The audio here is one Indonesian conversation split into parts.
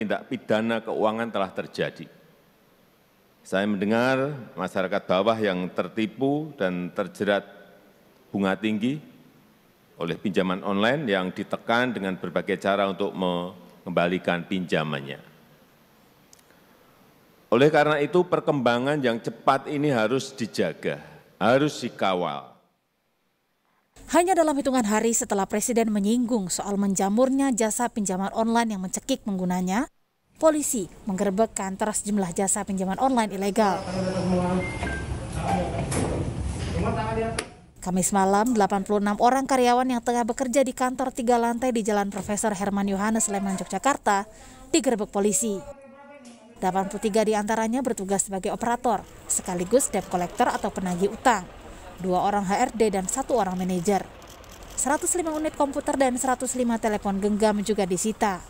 tindak pidana keuangan telah terjadi. Saya mendengar masyarakat bawah yang tertipu dan terjerat bunga tinggi oleh pinjaman online yang ditekan dengan berbagai cara untuk mengembalikan pinjamannya. Oleh karena itu, perkembangan yang cepat ini harus dijaga, harus dikawal. Hanya dalam hitungan hari setelah Presiden menyinggung soal menjamurnya jasa pinjaman online yang mencekik penggunanya, polisi menggerebek kantor sejumlah jasa pinjaman online ilegal. Kamis malam, 86 orang karyawan yang tengah bekerja di kantor 3 lantai di Jalan Profesor Herman Yohanes, Sleman, Yogyakarta, digerebek polisi. 83 diantaranya bertugas sebagai operator, sekaligus debt collector atau penagih utang. 2 orang HRD dan 1 orang manajer. 105 unit komputer dan 105 telepon genggam juga disita.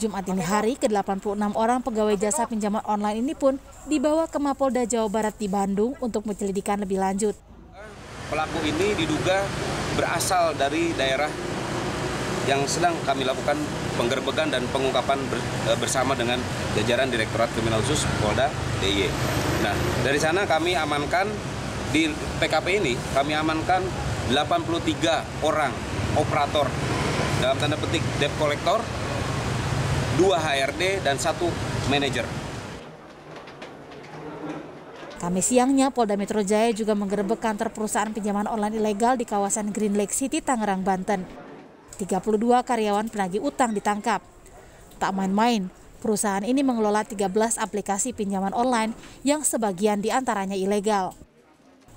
Jumat dini hari, ke-86 orang pegawai jasa pinjaman online ini pun dibawa ke Mapolda Jawa Barat di Bandung untuk penyelidikan lebih lanjut. Pelaku ini diduga berasal dari daerah yang sedang kami lakukan penggerbekan dan pengungkapan bersama dengan jajaran Direktorat Kriminal Khusus Polda DIY. Nah, dari sana kami amankan di TKP ini kami amankan 83 orang operator dalam tanda petik debt collector, 2 HRD dan 1 manajer. Kamis siangnya Polda Metro Jaya juga menggerebek kantor perusahaan pinjaman online ilegal di kawasan Green Lake City, Tangerang, Banten. 32 karyawan penagih utang ditangkap. Tak main-main, perusahaan ini mengelola 13 aplikasi pinjaman online yang sebagian diantaranya ilegal.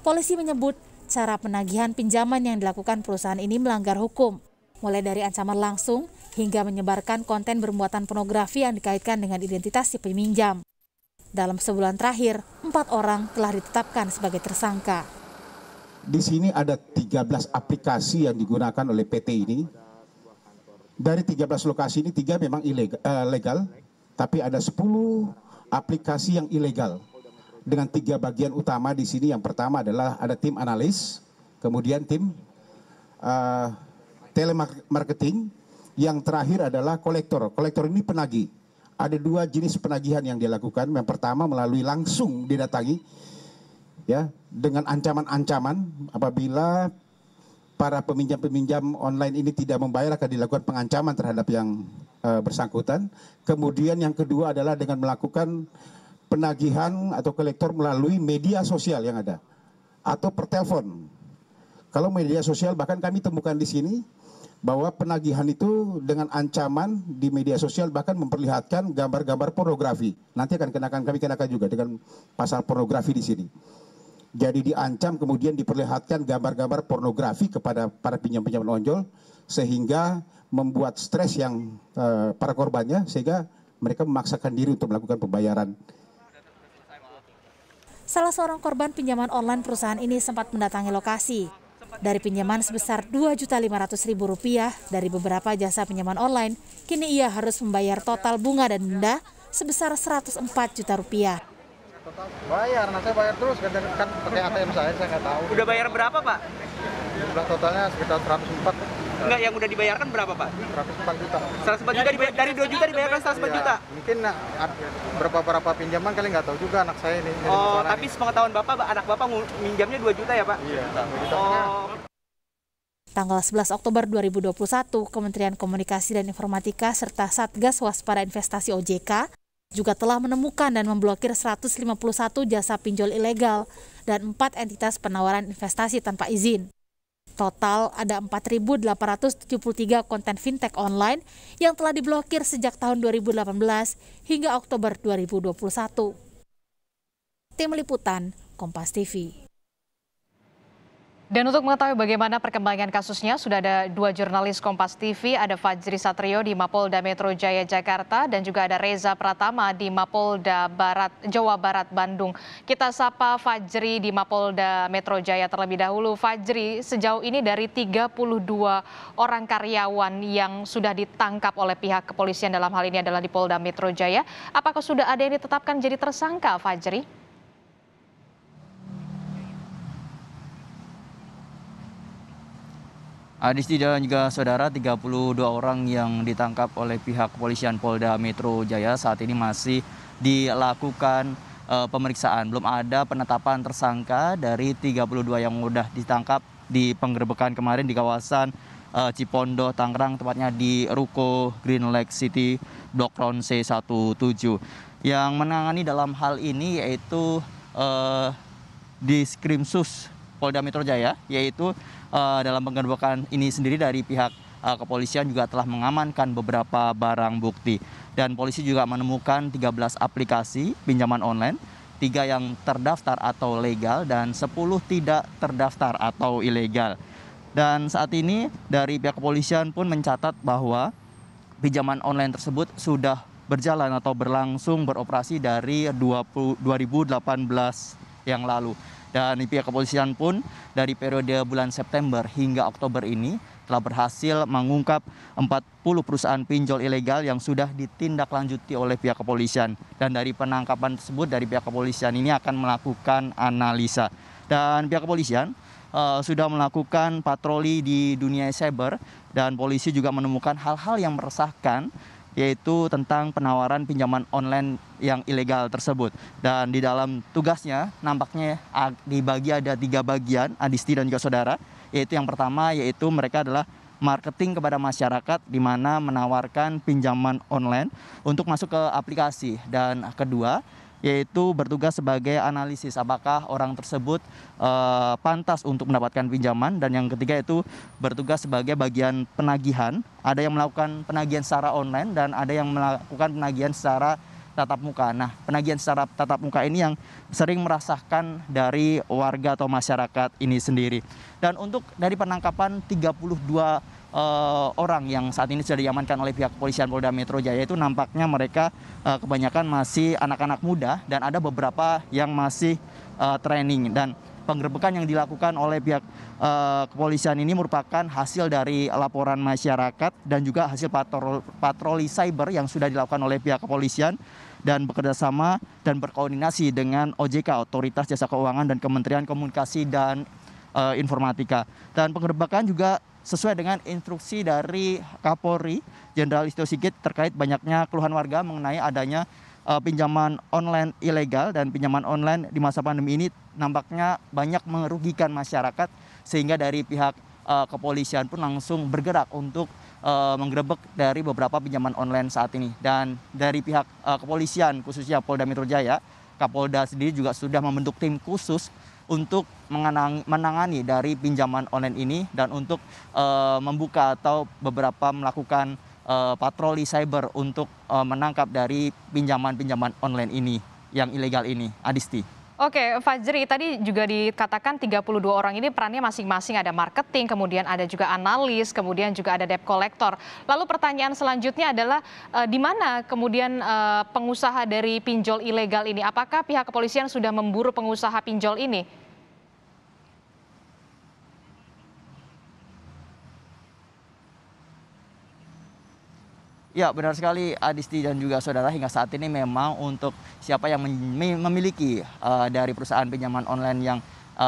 Polisi menyebut cara penagihan pinjaman yang dilakukan perusahaan ini melanggar hukum, mulai dari ancaman langsung hingga menyebarkan konten bermuatan pornografi yang dikaitkan dengan identitas si peminjam. Dalam sebulan terakhir, 4 orang telah ditetapkan sebagai tersangka. Di sini ada 13 aplikasi yang digunakan oleh PT ini. Dari 13 lokasi ini, 3 memang legal, tapi ada 10 aplikasi yang ilegal. Dengan 3 bagian utama di sini, yang pertama adalah ada tim analis, kemudian tim telemarketing, yang terakhir adalah kolektor. Kolektor ini penagih. Ada 2 jenis penagihan yang dilakukan. Yang pertama melalui langsung didatangi, ya, dengan ancaman-ancaman apabila para peminjam-peminjam online ini tidak membayar akan dilakukan pengancaman terhadap yang bersangkutan. Kemudian yang kedua adalah dengan melakukan penagihan atau kolektor melalui media sosial yang ada atau per telepon. Kalau media sosial, bahkan kami temukan di sini bahwa penagihan itu dengan ancaman di media sosial, bahkan memperlihatkan gambar-gambar pornografi. Nanti akan kami kenakan juga dengan pasal pornografi di sini. Jadi diancam kemudian diperlihatkan gambar-gambar pornografi kepada para pinjam-pinjam onjol sehingga membuat stres yang para korbannya, sehingga mereka memaksakan diri untuk melakukan pembayaran. Salah seorang korban pinjaman online perusahaan ini sempat mendatangi lokasi. Dari pinjaman sebesar Rp2.500.000 dari beberapa jasa pinjaman online, kini ia harus membayar total bunga dan denda sebesar Rp104 juta. Bayar, nanti bayar terus, kan pakai ATM saya nggak tahu. Udah bayar berapa, Pak? Jumlah totalnya sekitar 104. Enggak, yang udah dibayarkan berapa, Pak? 104 juta. 104 juta dibayar, dari 2 juta dibayarkan 104 iya, juta? Mungkin berapa pinjaman kali nggak tahu juga anak saya ini. Oh, tapi sepengetahuan Bapak, anak Bapak minjamnya 2 juta ya, Pak? Iya. Oh. Tanggal 11 Oktober 2021, Kementerian Komunikasi dan Informatika serta Satgas Waspada Investasi OJK juga telah menemukan dan memblokir 151 jasa pinjol ilegal dan 4 entitas penawaran investasi tanpa izin. Total ada 4.873 konten fintech online yang telah diblokir sejak tahun 2018 hingga Oktober 2021. Tim Liputan, Kompas TV. Dan untuk mengetahui bagaimana perkembangan kasusnya, sudah ada 2 jurnalis Kompas TV, ada Fajri Satrio di Mapolda Metro Jaya, Jakarta, dan juga ada Reza Pratama di Mapolda Jawa Barat, Bandung. Kita sapa Fajri di Mapolda Metro Jaya terlebih dahulu. Fajri, sejauh ini dari 32 orang karyawan yang sudah ditangkap oleh pihak kepolisian, dalam hal ini adalah di Polda Metro Jaya, apakah sudah ada yang ditetapkan jadi tersangka, Fajri? Adisti dan juga saudara, 32 orang yang ditangkap oleh pihak kepolisian Polda Metro Jaya saat ini masih dilakukan pemeriksaan. Belum ada penetapan tersangka dari 32 yang sudah ditangkap di penggerebekan kemarin di kawasan Cipondo, Tangerang, tepatnya di ruko Green Lake City, Dokron C17. Yang menangani dalam hal ini yaitu Ditreskrimsus Polda Metro Jaya, yaitu dalam penggerebekan ini sendiri dari pihak kepolisian juga telah mengamankan beberapa barang bukti. Dan polisi juga menemukan 13 aplikasi pinjaman online, 3 yang terdaftar atau legal dan 10 tidak terdaftar atau ilegal. Dan saat ini dari pihak kepolisian pun mencatat bahwa pinjaman online tersebut sudah berjalan atau berlangsung beroperasi dari 2018 yang lalu. Dan pihak kepolisian pun dari periode bulan September hingga Oktober ini telah berhasil mengungkap 40 perusahaan pinjol ilegal yang sudah ditindaklanjuti oleh pihak kepolisian. Dan dari penangkapan tersebut dari pihak kepolisian ini akan melakukan analisa. Dan pihak kepolisian sudah melakukan patroli di dunia cyber dan polisi juga menemukan hal-hal yang meresahkan, yaitu tentang penawaran pinjaman online yang ilegal tersebut. Dan di dalam tugasnya nampaknya dibagi ada 3 bagian, Adisti dan juga saudara, yaitu yang pertama yaitu mereka adalah marketing kepada masyarakat di mana menawarkan pinjaman online untuk masuk ke aplikasi. Dan kedua yaitu bertugas sebagai analisis apakah orang tersebut pantas untuk mendapatkan pinjaman. Dan yang ketiga itu bertugas sebagai bagian penagihan. Ada yang melakukan penagihan secara online dan ada yang melakukan penagihan secara tatap muka. Nah, penagihan secara tatap muka ini yang sering merasakan dari warga atau masyarakat ini sendiri. Dan untuk dari penangkapan 32 orang yang saat ini sudah diamankan oleh pihak kepolisian Polda Metro Jaya itu nampaknya mereka kebanyakan masih anak-anak muda dan ada beberapa yang masih training. Dan penggerebekan yang dilakukan oleh pihak kepolisian ini merupakan hasil dari laporan masyarakat dan juga hasil patroli cyber yang sudah dilakukan oleh pihak kepolisian dan bekerjasama dan berkoordinasi dengan OJK, Otoritas Jasa Keuangan dan Kementerian Komunikasi dan Informatika. Dan penggerebekan juga sesuai dengan instruksi dari Kapolri Jenderal Listyo Sigit terkait banyaknya keluhan warga mengenai adanya pinjaman online ilegal dan pinjaman online di masa pandemi ini nampaknya banyak merugikan masyarakat, sehingga dari pihak kepolisian pun langsung bergerak untuk menggerebek dari beberapa pinjaman online saat ini. Dan dari pihak kepolisian khususnya Polda Metro Jaya, Kapolda sendiri juga sudah membentuk tim khusus untuk menangani dari pinjaman online ini dan untuk membuka atau beberapa melakukan patroli cyber untuk menangkap dari pinjaman-pinjaman online ini yang ilegal ini, Adisti. Oke, Fajri, tadi juga dikatakan 32 orang ini perannya masing-masing ada marketing, kemudian ada juga analis, kemudian juga ada debt collector. Lalu pertanyaan selanjutnya adalah di mana kemudian pengusaha dari pinjol ilegal ini? Apakah pihak kepolisian sudah memburu pengusaha pinjol ini? Ya, benar sekali Adisti dan juga saudara, hingga saat ini memang untuk siapa yang memiliki dari perusahaan pinjaman online yang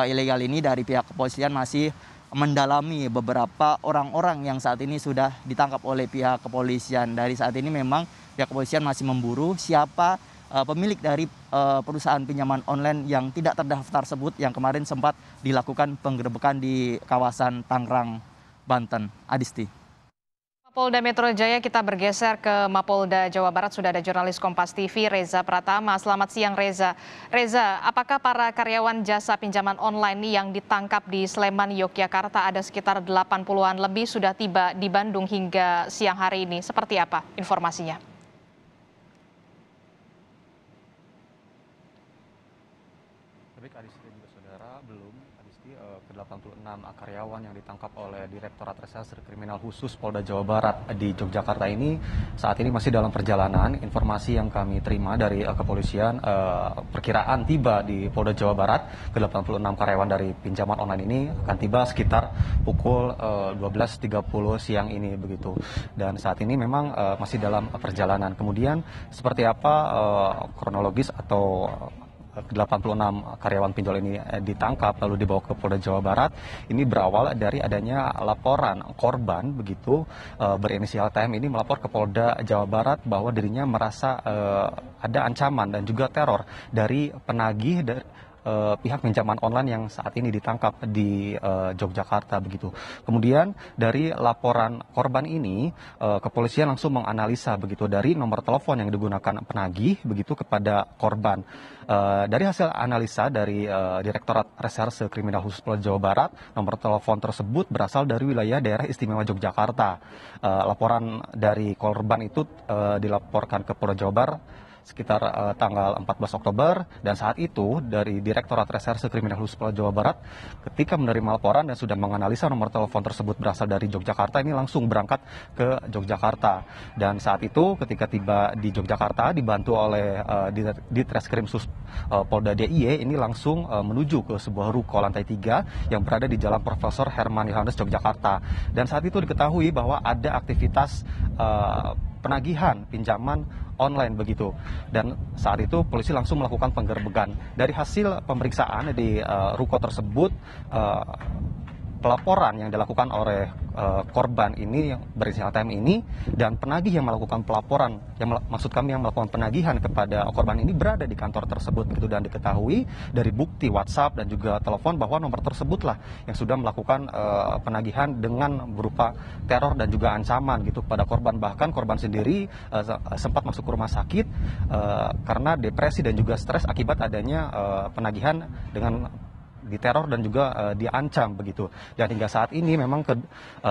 ilegal ini dari pihak kepolisian masih mendalami beberapa orang-orang yang saat ini sudah ditangkap oleh pihak kepolisian. Dari saat ini memang pihak kepolisian masih memburu siapa pemilik dari perusahaan pinjaman online yang tidak terdaftar tersebut yang kemarin sempat dilakukan penggerebekan di kawasan Tangerang, Banten. Adisti. Polda Metro Jaya, kita bergeser ke Mapolda Jawa Barat. Sudah ada jurnalis Kompas TV Reza Pratama. Selamat siang Reza. Reza, apakah para karyawan jasa pinjaman online yang ditangkap di Sleman, Yogyakarta ada sekitar 80-an lebih sudah tiba di Bandung hingga siang hari ini? Seperti apa informasinya? Baik Adisti dan juga saudara, belum Adisti ke-86 karyawan yang ditangkap oleh Direktorat Reserse Kriminal Khusus Polda Jawa Barat di Yogyakarta ini saat ini masih dalam perjalanan. Informasi yang kami terima dari kepolisian, perkiraan tiba di Polda Jawa Barat ke-86 karyawan dari pinjaman online ini akan tiba sekitar pukul 12.30 siang ini begitu. Dan saat ini memang masih dalam perjalanan. Kemudian seperti apa kronologis atau 86 karyawan pinjol ini ditangkap lalu dibawa ke Polda Jawa Barat ini berawal dari adanya laporan korban begitu berinisial TM ini melapor ke Polda Jawa Barat bahwa dirinya merasa ada ancaman dan juga teror dari penagih dari pihak pinjaman online yang saat ini ditangkap di Yogyakarta begitu. Kemudian dari laporan korban ini kepolisian langsung menganalisa begitu dari nomor telepon yang digunakan penagih begitu kepada korban. Dari hasil analisa dari Direktorat Reserse Kriminal Khusus Polda Jawa Barat, nomor telepon tersebut berasal dari wilayah daerah istimewa Yogyakarta. Laporan dari korban itu dilaporkan ke Polda Jawa Barat sekitar tanggal 14 Oktober dan saat itu dari Direktorat Reserse Kriminal Khusus Polda Jawa Barat ketika menerima laporan dan sudah menganalisa nomor telepon tersebut berasal dari Yogyakarta ini langsung berangkat ke Yogyakarta dan saat itu ketika tiba di Yogyakarta dibantu oleh Ditreskrimsus Polda DIY ini langsung menuju ke sebuah ruko lantai 3 yang berada di Jalan Profesor Herman Yohanes Yogyakarta dan saat itu diketahui bahwa ada aktivitas penagihan pinjaman online begitu dan saat itu polisi langsung melakukan penggerbegan dari hasil pemeriksaan di ruko tersebut pelaporan yang dilakukan oleh korban ini yang berinisial TM ini dan penagih yang melakukan pelaporan yang melakukan penagihan kepada korban ini berada di kantor tersebut begitu dan diketahui dari bukti WhatsApp dan juga telepon bahwa nomor tersebutlah yang sudah melakukan penagihan dengan berupa teror dan juga ancaman gitu pada korban bahkan korban sendiri sempat masuk ke rumah sakit karena depresi dan juga stres akibat adanya penagihan dengan diteror dan juga diancam begitu. Dan hingga saat ini memang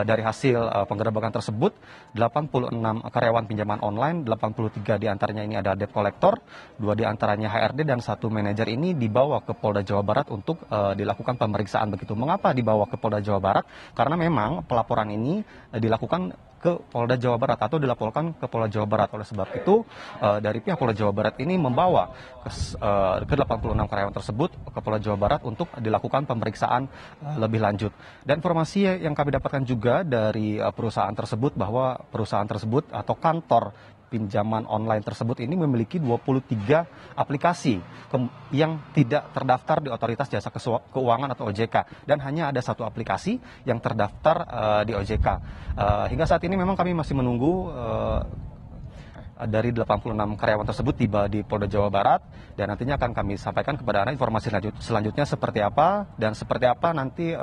dari hasil penggerebekan tersebut 86 karyawan pinjaman online, 83 diantaranya ini ada debt collector, 2 diantaranya HRD dan 1 manajer ini dibawa ke Polda Jawa Barat untuk dilakukan pemeriksaan begitu. Mengapa dibawa ke Polda Jawa Barat? Karena memang pelaporan ini dilakukan ke Polda Jawa Barat atau dilaporkan ke Polda Jawa Barat. Oleh sebab itu dari pihak Polda Jawa Barat ini membawa ke 86 karyawan tersebut ke Polda Jawa Barat untuk dilakukan pemeriksaan lebih lanjut. Dan informasi yang kami dapatkan juga dari perusahaan tersebut bahwa perusahaan tersebut atau kantor pinjaman online tersebut ini memiliki 23 aplikasi yang tidak terdaftar di Otoritas Jasa Keuangan atau OJK dan hanya ada 1 aplikasi yang terdaftar di OJK. Hingga saat ini memang kami masih menunggu dari 86 karyawan tersebut tiba di Polda Jawa Barat dan nantinya akan kami sampaikan kepada Anda informasi selanjutnya seperti apa dan seperti apa nanti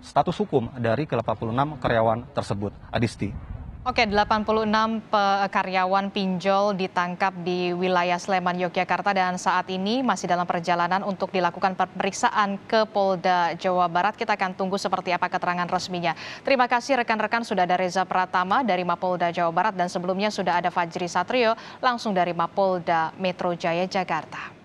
status hukum dari ke-86 karyawan tersebut. Adisti. Oke, 86 karyawan pinjol ditangkap di wilayah Sleman, Yogyakarta dan saat ini masih dalam perjalanan untuk dilakukan pemeriksaan ke Polda Jawa Barat. Kita akan tunggu seperti apa keterangan resminya. Terima kasih rekan-rekan, sudah ada Reza Pratama dari Mapolda Jawa Barat dan sebelumnya sudah ada Fajri Satrio langsung dari Mapolda Metro Jaya, Jakarta.